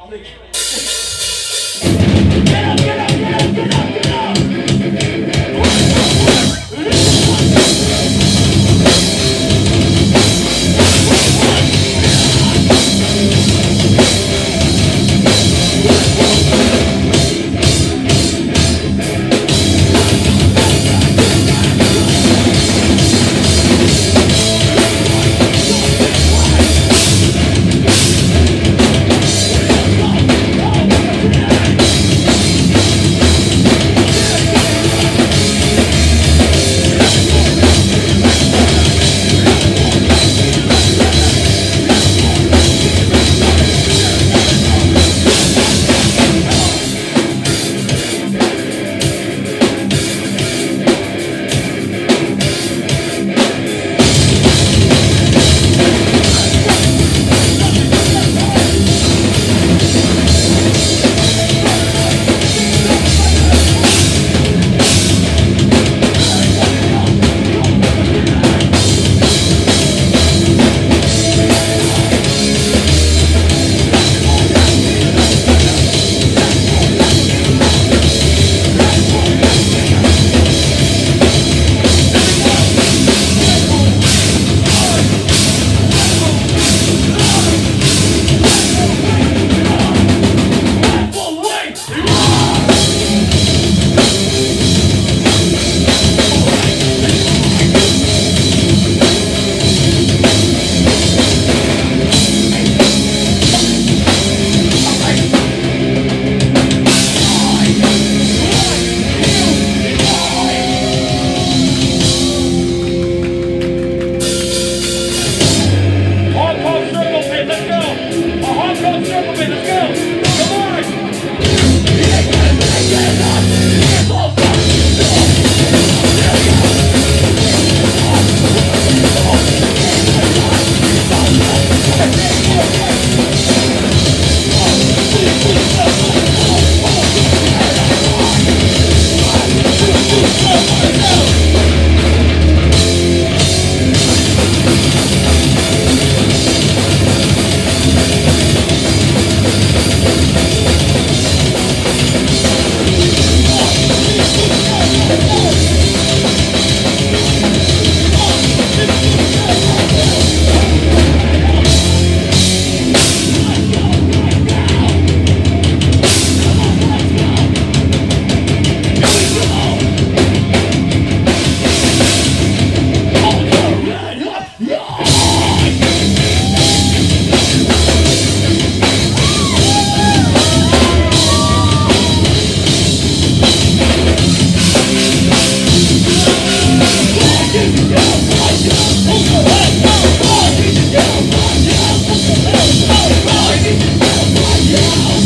I need to go right now.